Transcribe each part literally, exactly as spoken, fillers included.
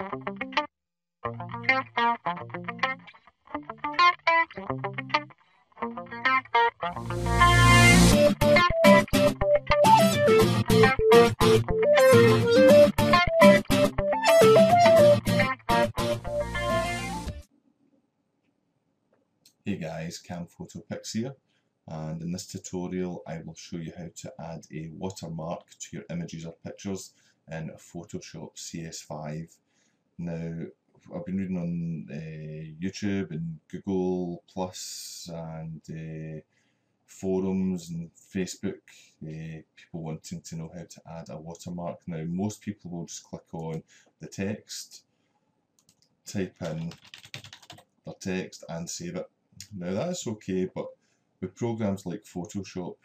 Hey guys, Cam Photopix here, and in this tutorial I will show you how to add a watermark to your images or pictures in Photoshop C S five. Now, I've been reading on uh, YouTube and Google Plus and uh, forums and Facebook, uh, people wanting to know how to add a watermark. Now, most people will just click on the text, type in their text and save it. Now that's okay, but with programs like Photoshop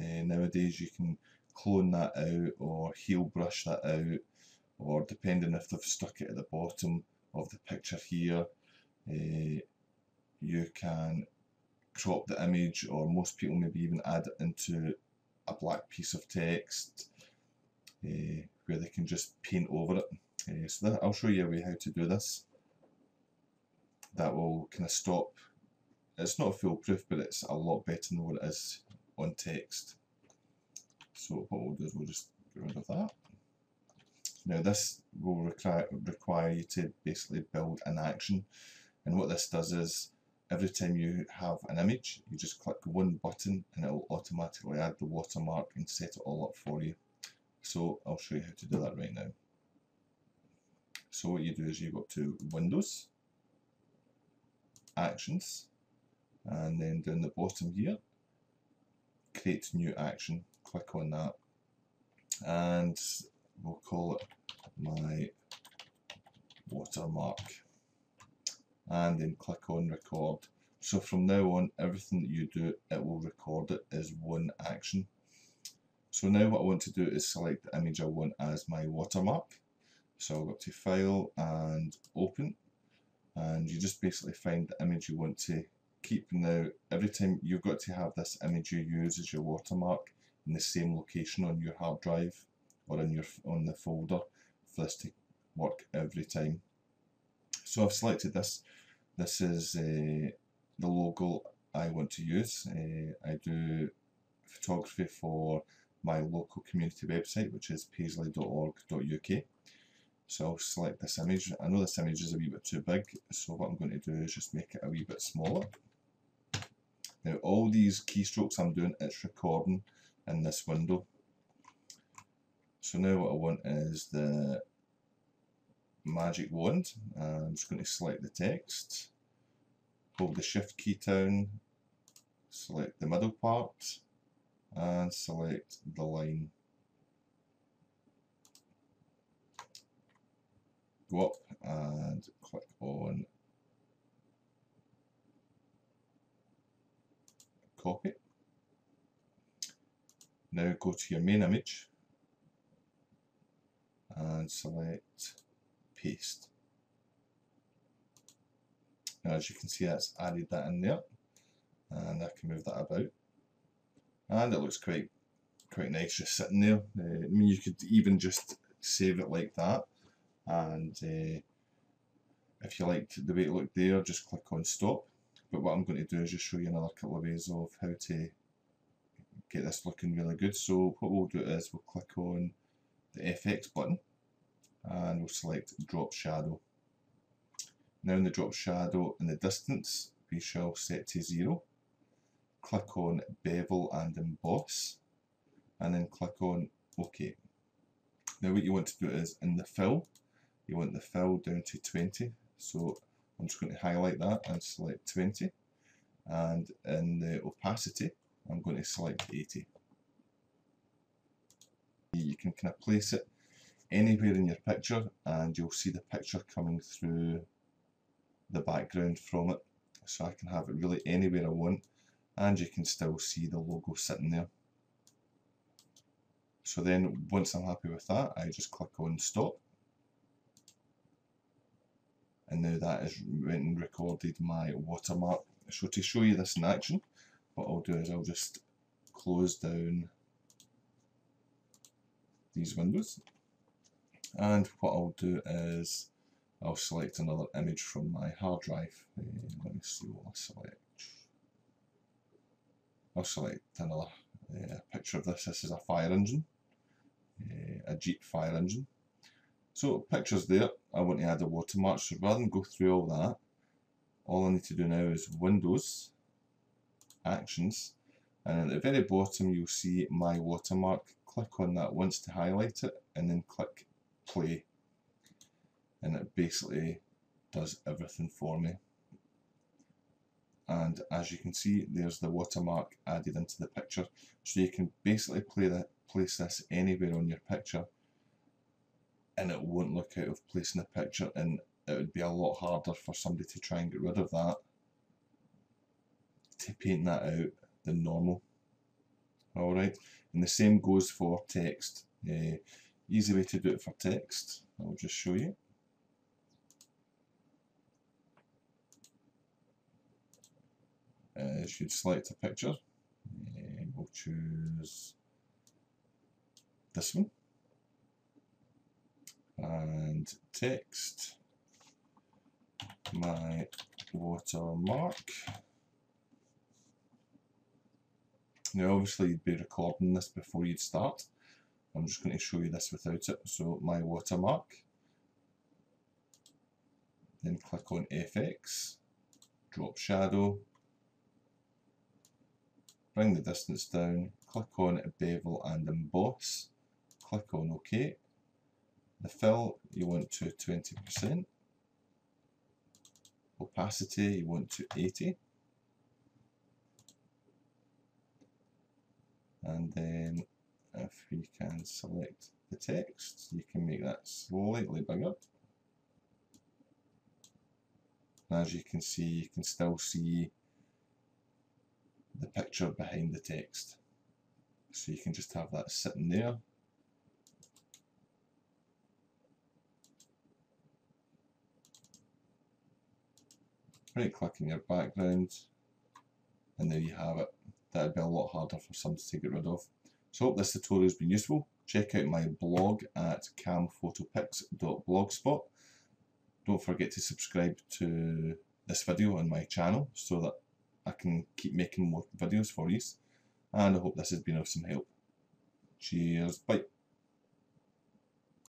uh, nowadays you can clone that out or heel brush that out, or depending if they've stuck it at the bottom of the picture here, uh, you can crop the image, or most people maybe even add it into a black piece of text uh, where they can just paint over it. Uh, so that, I'll show you a way how to do this. That will kind of stop. It's not foolproof, but it's a lot better than what it is on text. So what we'll do is we'll just get rid of that. Now this will require, require you to basically build an action, and what this does is every time you have an image you just click one button and it will automatically add the watermark and set it all up for you. So I'll show you how to do that right now. So what you do is you go to Windows, Actions, and then down the bottom here, create new action, click on that, and we'll call it my watermark, and then click on record. So from now on, everything that you do, it will record it as one action. So now what I want to do is select the image I want as my watermark. So I'll go to File and Open, and you just basically find the image you want to keep. Now every time you've got to have this image you use as your watermark in the same location on your hard drive or in your on the folder for this to work every time. So I've selected this. This is uh, the logo I want to use. Uh, I do photography for my local community website, which is paisley dot org dot U K. So I'll select this image. I know this image is a wee bit too big, so what I'm going to do is just make it a wee bit smaller. Now all these keystrokes I'm doing, it's recording in this window. So now what I want is the magic wand. I'm just going to select the text, hold the shift key down, select the middle part, and select the line. Go up and click on copy. Now go to your main image and select paste. Now as you can see, that's added that in there, and I can move that about, and it looks quite quite nice just sitting there. Uh, I mean, you could even just save it like that, and uh, if you liked the way it looked there, just click on stop. But what I'm going to do is just show you another couple of ways of how to get this looking really good. So what we'll do is we'll click on the F X button and we'll select drop shadow. Now in the drop shadow, in the distance we shall set to zero, click on bevel and emboss, and then click on OK. Now what you want to do is in the fill, you want the fill down to twenty, so I'm just going to highlight that and select twenty, and in the opacity I'm going to select eighty. You can kind of place it anywhere in your picture and you'll see the picture coming through the background from it. So I can have it really anywhere I want, and you can still see the logo sitting there. So then once I'm happy with that, I just click on stop, and now that has went and recorded my watermark. So to show you this in action, what I'll do is I'll just close down these windows, and what I'll do is I'll select another image from my hard drive. Uh, let me see what I select. I'll select another uh, picture of this. This is a fire engine, uh, a Jeep fire engine. So pictures there, I want to add a watermark, so rather than go through all that, all I need to do now is Windows, Actions, and at the very bottom you'll see My Watermark. Click on that once to highlight it, and then click Play, and it basically does everything for me. And as you can see, there's the watermark added into the picture, so you can basically play that, place this anywhere on your picture, and it won't look out of place in the picture, and it would be a lot harder for somebody to try and get rid of that, to paint that out, than normal. Alright, and the same goes for text. Uh, easy way to do it for text, I'll just show you. Uh, you'd select a picture, uh, we'll choose this one, and text, my watermark. Now obviously you'd be recording this before you'd start. I'm just going to show you this without it. So my watermark, then click on F X, drop shadow, bring the distance down, click on bevel and emboss, click on OK. The fill you want to twenty percent, opacity you want to eighty percent, and then if we can select the text, you can make that slightly bigger. And as you can see, you can still see the picture behind the text, so you can just have that sitting there. Right click on your background, and there you have it. That would be a lot harder for somebody to get rid of. So I hope this tutorial has been useful. Check out my blog at cam photopix dot blogspot. Don't forget to subscribe to this video on my channel so that I can keep making more videos for you. And I hope this has been of some help. Cheers, bye.